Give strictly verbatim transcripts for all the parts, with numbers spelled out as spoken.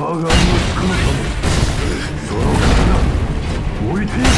我が息子のためその刀置いていけ。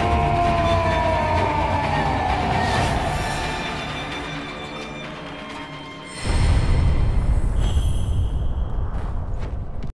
Oh!